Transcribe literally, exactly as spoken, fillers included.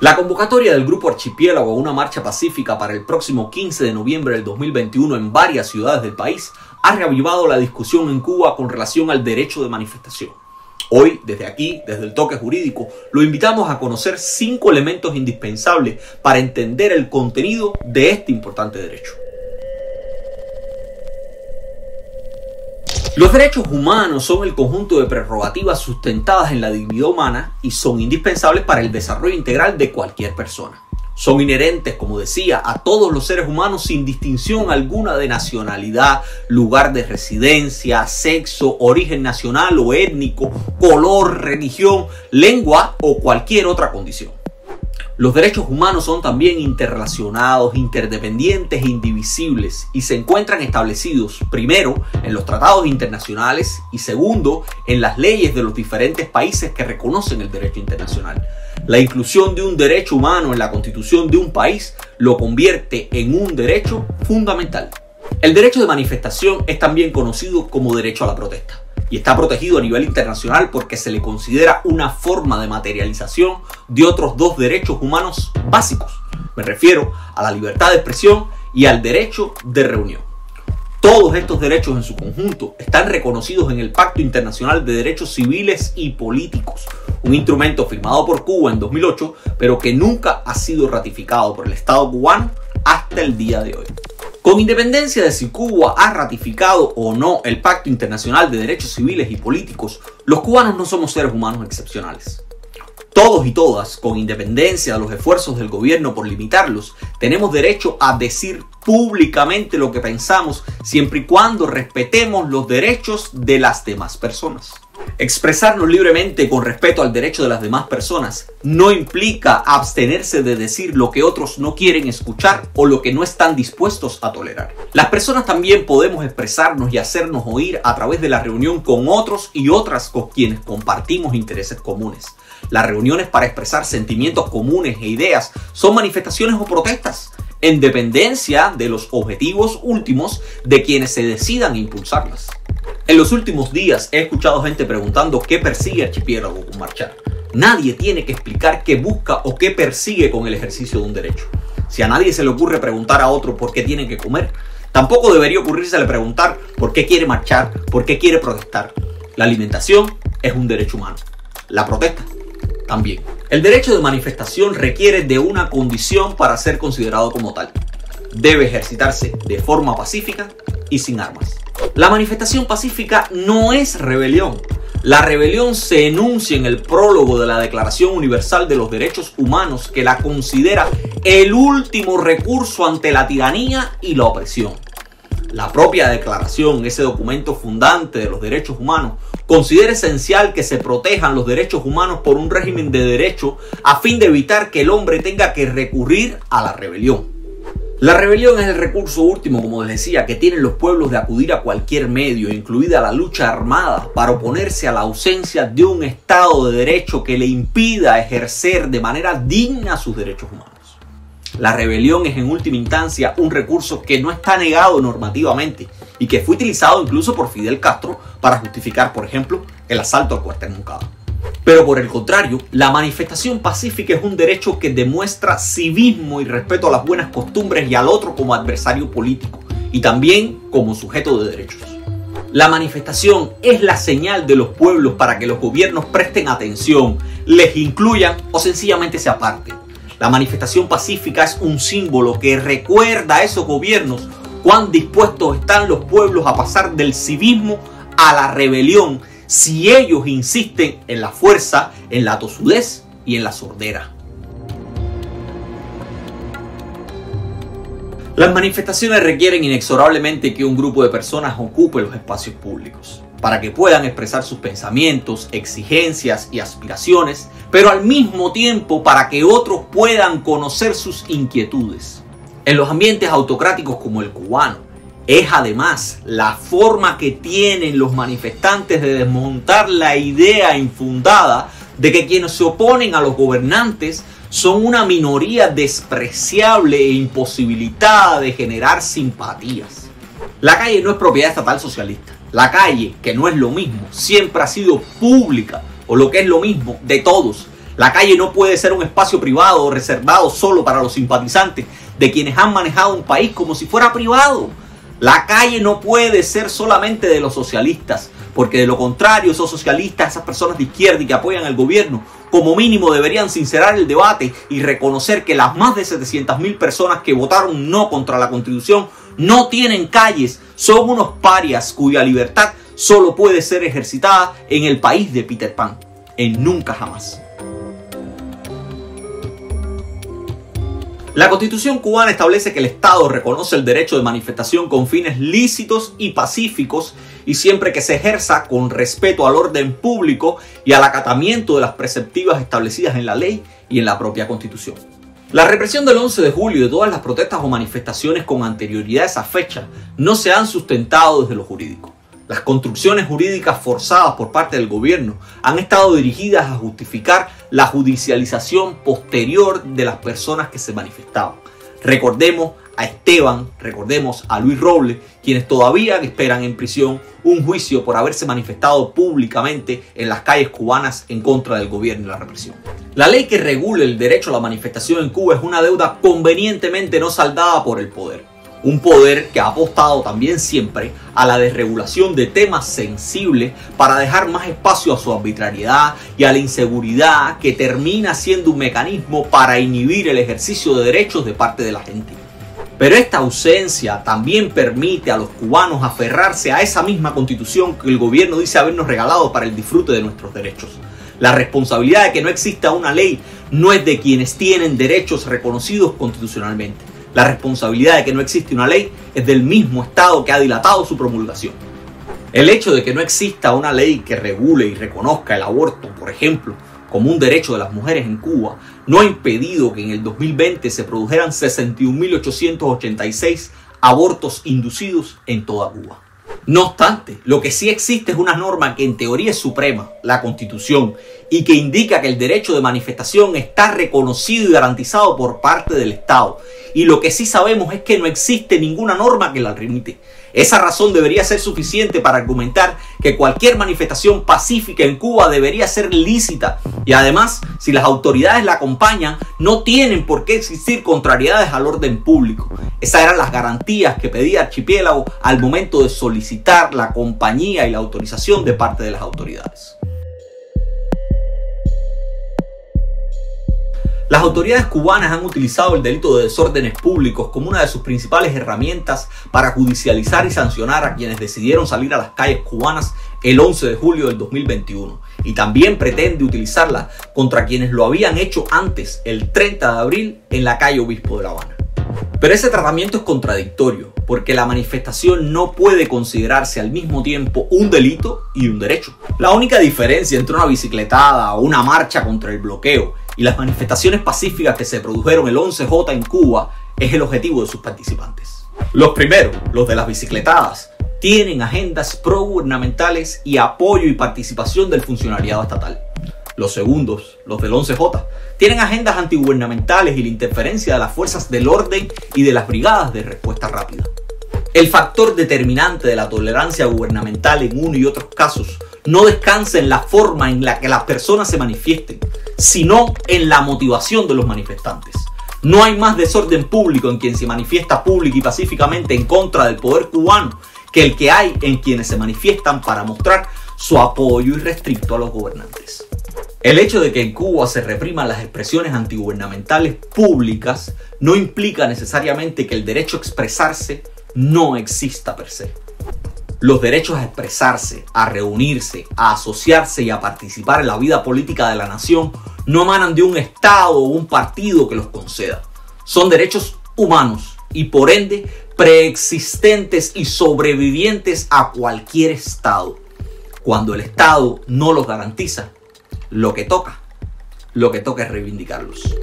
La convocatoria del Grupo Archipiélago a una marcha pacífica para el próximo quince de noviembre del dos mil veintiuno en varias ciudades del país ha reavivado la discusión en Cuba con relación al derecho de manifestación. Hoy, desde aquí, desde el Toque Jurídico, lo invitamos a conocer cinco elementos indispensables para entender el contenido de este importante derecho. Los derechos humanos son el conjunto de prerrogativas sustentadas en la dignidad humana y son indispensables para el desarrollo integral de cualquier persona. Son inherentes, como decía, a todos los seres humanos sin distinción alguna de nacionalidad, lugar de residencia, sexo, origen nacional o étnico, color, religión, lengua o cualquier otra condición. Los derechos humanos son también interrelacionados, interdependientes e indivisibles y se encuentran establecidos, primero, en los tratados internacionales y segundo, en las leyes de los diferentes países que reconocen el derecho internacional. La inclusión de un derecho humano en la constitución de un país lo convierte en un derecho fundamental. El derecho de manifestación es también conocido como derecho a la protesta. Y está protegido a nivel internacional porque se le considera una forma de materialización de otros dos derechos humanos básicos. Me refiero a la libertad de expresión y al derecho de reunión. Todos estos derechos en su conjunto están reconocidos en el Pacto Internacional de Derechos Civiles y Políticos, un instrumento firmado por Cuba en dos mil ocho, pero que nunca ha sido ratificado por el Estado cubano hasta el día de hoy. Con independencia de si Cuba ha ratificado o no el Pacto Internacional de Derechos Civiles y Políticos, los cubanos no somos seres humanos excepcionales. Todos y todas, con independencia de los esfuerzos del gobierno por limitarlos, tenemos derecho a decir públicamente lo que pensamos siempre y cuando respetemos los derechos de las demás personas. Expresarnos libremente con respeto al derecho de las demás personas no implica abstenerse de decir lo que otros no quieren escuchar o lo que no están dispuestos a tolerar. Las personas también podemos expresarnos y hacernos oír a través de la reunión con otros y otras con quienes compartimos intereses comunes. Las reuniones para expresar sentimientos comunes e ideas son manifestaciones o protestas, en dependencia de los objetivos últimos de quienes se decidan impulsarlas. En los últimos días he escuchado gente preguntando qué persigue Archipiélago con marchar. Nadie tiene que explicar qué busca o qué persigue con el ejercicio de un derecho. Si a nadie se le ocurre preguntar a otro por qué tiene que comer, tampoco debería ocurrírsele preguntar por qué quiere marchar, por qué quiere protestar. La alimentación es un derecho humano. La protesta también. El derecho de manifestación requiere de una condición para ser considerado como tal. Debe ejercitarse de forma pacífica y sin armas. La manifestación pacífica no es rebelión. La rebelión se enuncia en el prólogo de la Declaración Universal de los Derechos Humanos, que la considera el último recurso ante la tiranía y la opresión. La propia declaración, ese documento fundante de los derechos humanos, considera esencial que se protejan los derechos humanos por un régimen de derecho a fin de evitar que el hombre tenga que recurrir a la rebelión. La rebelión es el recurso último, como les decía, que tienen los pueblos de acudir a cualquier medio, incluida la lucha armada, para oponerse a la ausencia de un Estado de derecho que le impida ejercer de manera digna sus derechos humanos. La rebelión es en última instancia un recurso que no está negado normativamente y que fue utilizado incluso por Fidel Castro para justificar, por ejemplo, el asalto al Cuartel Moncada. Pero por el contrario, la manifestación pacífica es un derecho que demuestra civismo y respeto a las buenas costumbres y al otro como adversario político y también como sujeto de derechos. La manifestación es la señal de los pueblos para que los gobiernos presten atención, les incluyan o sencillamente se aparten. La manifestación pacífica es un símbolo que recuerda a esos gobiernos cuán dispuestos están los pueblos a pasar del civismo a la rebelión si ellos insisten en la fuerza, en la tozudez y en la sordera. Las manifestaciones requieren inexorablemente que un grupo de personas ocupe los espacios públicos para que puedan expresar sus pensamientos, exigencias y aspiraciones, pero al mismo tiempo para que otros puedan conocer sus inquietudes. En los ambientes autocráticos como el cubano, es además la forma que tienen los manifestantes de desmontar la idea infundada de que quienes se oponen a los gobernantes son una minoría despreciable e imposibilitada de generar simpatías. La calle no es propiedad estatal socialista. La calle, que no es lo mismo, siempre ha sido pública, o lo que es lo mismo, de todos. La calle no puede ser un espacio privado reservado solo para los simpatizantes de quienes han manejado un país como si fuera privado. La calle no puede ser solamente de los socialistas, porque de lo contrario esos socialistas, esas personas de izquierda y que apoyan al gobierno, como mínimo deberían sincerar el debate y reconocer que las más de setecientas mil personas que votaron no contra la Constitución no tienen calles, son unos parias cuya libertad solo puede ser ejercitada en el país de Peter Pan, en nunca jamás. La Constitución cubana establece que el Estado reconoce el derecho de manifestación con fines lícitos y pacíficos y siempre que se ejerza con respeto al orden público y al acatamiento de las preceptivas establecidas en la ley y en la propia Constitución. La represión del once de julio y de todas las protestas o manifestaciones con anterioridad a esa fecha no se han sustentado desde lo jurídico. Las construcciones jurídicas forzadas por parte del gobierno han estado dirigidas a justificar la judicialización posterior de las personas que se manifestaban. Recordemos a Esteban, recordemos a Luis Robles, quienes todavía esperan en prisión un juicio por haberse manifestado públicamente en las calles cubanas en contra del gobierno y la represión. La ley que regula el derecho a la manifestación en Cuba es una deuda convenientemente no saldada por el poder. Un poder que ha apostado también siempre a la desregulación de temas sensibles para dejar más espacio a su arbitrariedad y a la inseguridad, que termina siendo un mecanismo para inhibir el ejercicio de derechos de parte de la gente. Pero esta ausencia también permite a los cubanos aferrarse a esa misma Constitución que el gobierno dice habernos regalado para el disfrute de nuestros derechos. La responsabilidad de que no exista una ley no es de quienes tienen derechos reconocidos constitucionalmente. La responsabilidad de que no existe una ley es del mismo Estado que ha dilatado su promulgación. El hecho de que no exista una ley que regule y reconozca el aborto, por ejemplo, como un derecho de las mujeres en Cuba, no ha impedido que en el dos mil veinte se produjeran sesenta y un mil ochocientos ochenta y seis abortos inducidos en toda Cuba. No obstante, lo que sí existe es una norma que en teoría es suprema, la Constitución, y que indica que el derecho de manifestación está reconocido y garantizado por parte del Estado. Y lo que sí sabemos es que no existe ninguna norma que la remite. Esa razón debería ser suficiente para argumentar que cualquier manifestación pacífica en Cuba debería ser lícita. Y además, si las autoridades la acompañan, no tienen por qué existir contrariedades al orden público. Esas eran las garantías que pedía Archipiélago al momento de solicitar la compañía y la autorización de parte de las autoridades. Las autoridades cubanas han utilizado el delito de desórdenes públicos como una de sus principales herramientas para judicializar y sancionar a quienes decidieron salir a las calles cubanas el once de julio del dos mil veintiuno, y también pretende utilizarla contra quienes lo habían hecho antes, el treinta de abril, en la calle Obispo de La Habana. Pero ese tratamiento es contradictorio, porque la manifestación no puede considerarse al mismo tiempo un delito y un derecho. La única diferencia entre una bicicletada o una marcha contra el bloqueo y las manifestaciones pacíficas que se produjeron el once jota en Cuba es el objetivo de sus participantes. Los primeros, los de las bicicletadas, tienen agendas progubernamentales y apoyo y participación del funcionariado estatal. Los segundos, los del once jota, tienen agendas antigubernamentales y la interferencia de las fuerzas del orden y de las brigadas de respuesta rápida. El factor determinante de la tolerancia gubernamental en uno y otros casos no descansa en la forma en la que las personas se manifiesten, sino en la motivación de los manifestantes. No hay más desorden público en quien se manifiesta pública y pacíficamente en contra del poder cubano que el que hay en quienes se manifiestan para mostrar su apoyo irrestricto a los gobernantes. El hecho de que en Cuba se repriman las expresiones antigubernamentales públicas no implica necesariamente que el derecho a expresarse no exista per se. Los derechos a expresarse, a reunirse, a asociarse y a participar en la vida política de la nación no emanan de un Estado o un partido que los conceda. Son derechos humanos y por ende preexistentes y sobrevivientes a cualquier Estado. Cuando el Estado no los garantiza, lo que toca, lo que toca es reivindicarlos.